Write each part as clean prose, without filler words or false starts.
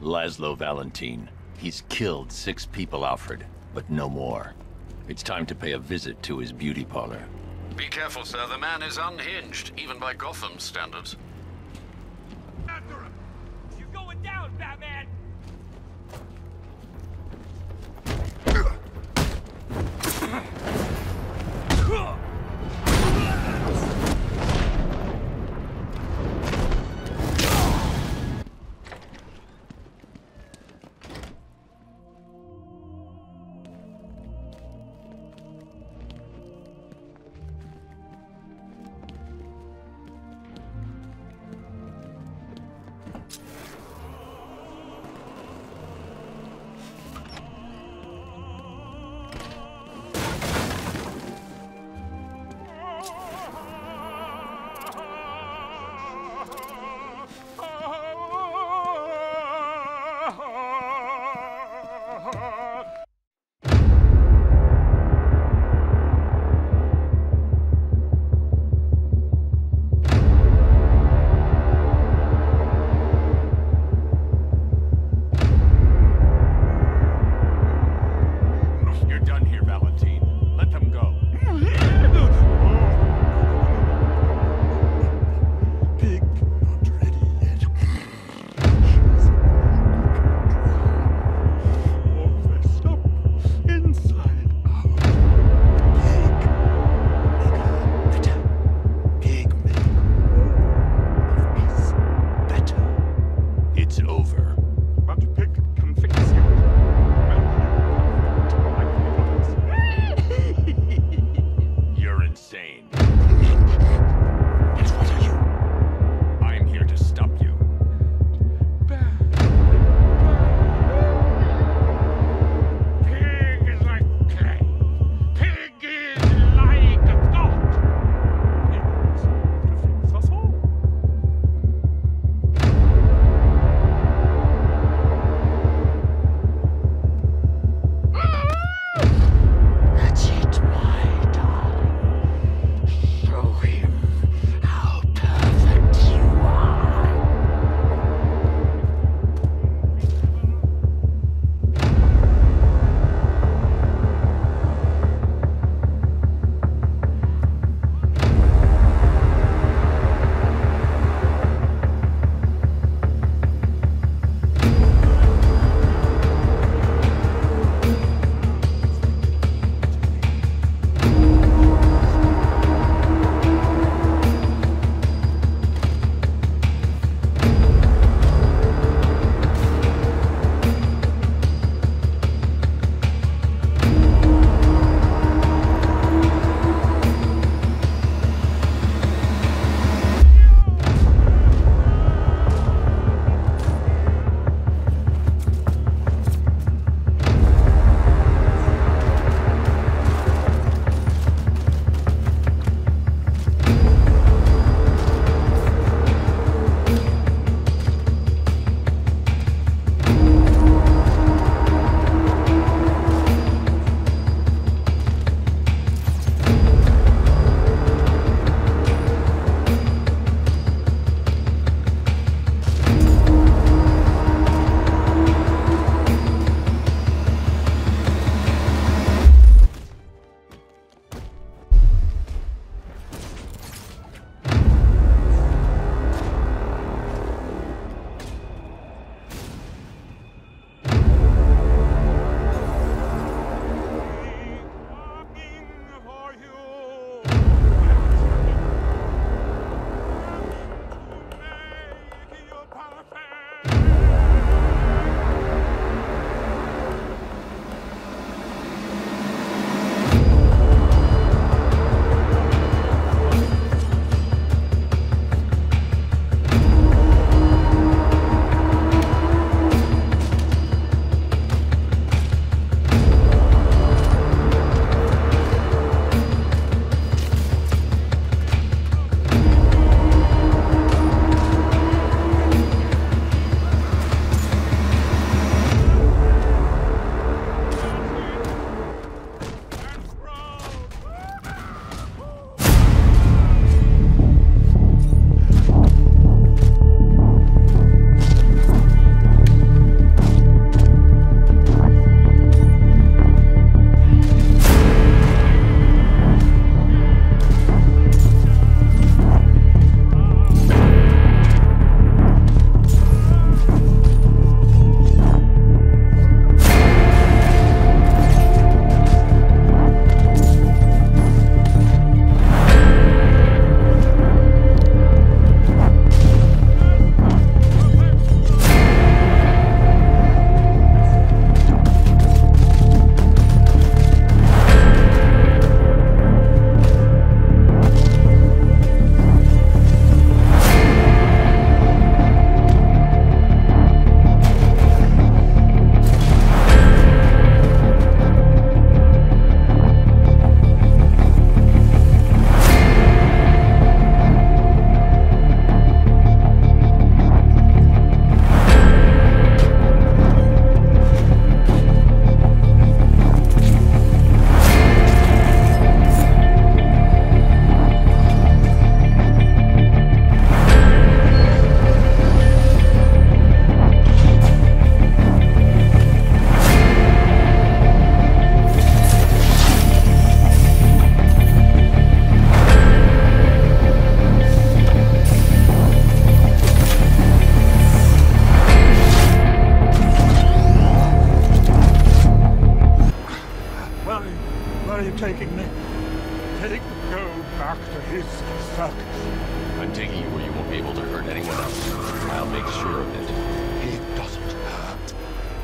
Laszlo Valentin. He's killed 6 people, Alfred, but no more. It's time to pay a visit to his beauty parlor. Be careful, sir. The man is unhinged, even by Gotham's standards. After him! You're going down, Batman!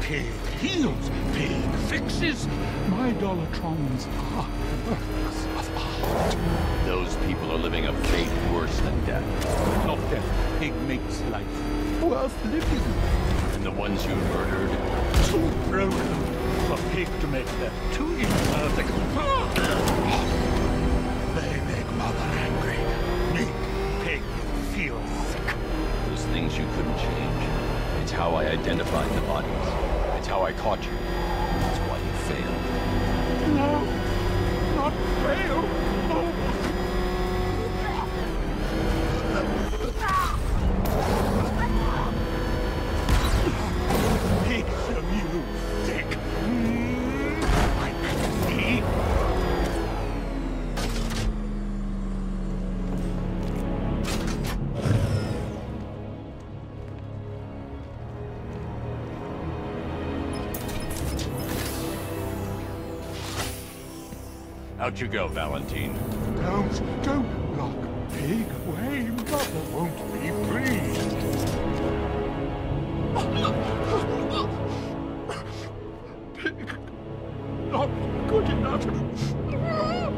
Pig heals, Pig fixes. My Dolatrons are works of art. Those people are living a fate worse than death. Of death, Pig makes life worth living. And the ones you murdered? Too broken for Pig to make them. Too imperfect. They make Mother angry. Make Pig feel sick. Those things you couldn't change. It's how I identified the bodies. It's how I caught you. That's why you failed. No, not fail. No. Picture you, dick. I Out you go, Valentin. Don't lock Pig away. Mother won't be pleased. Pig, not good enough.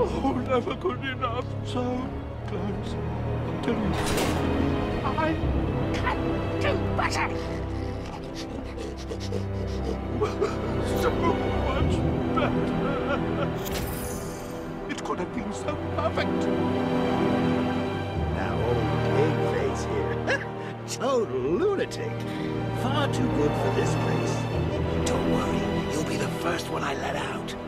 Oh, never good enough. So close until you. I can do better. So much better. Could have been so perfect. Now old Pigface here. Total lunatic. Far too good for this place. Don't worry, you'll be the first one I let out.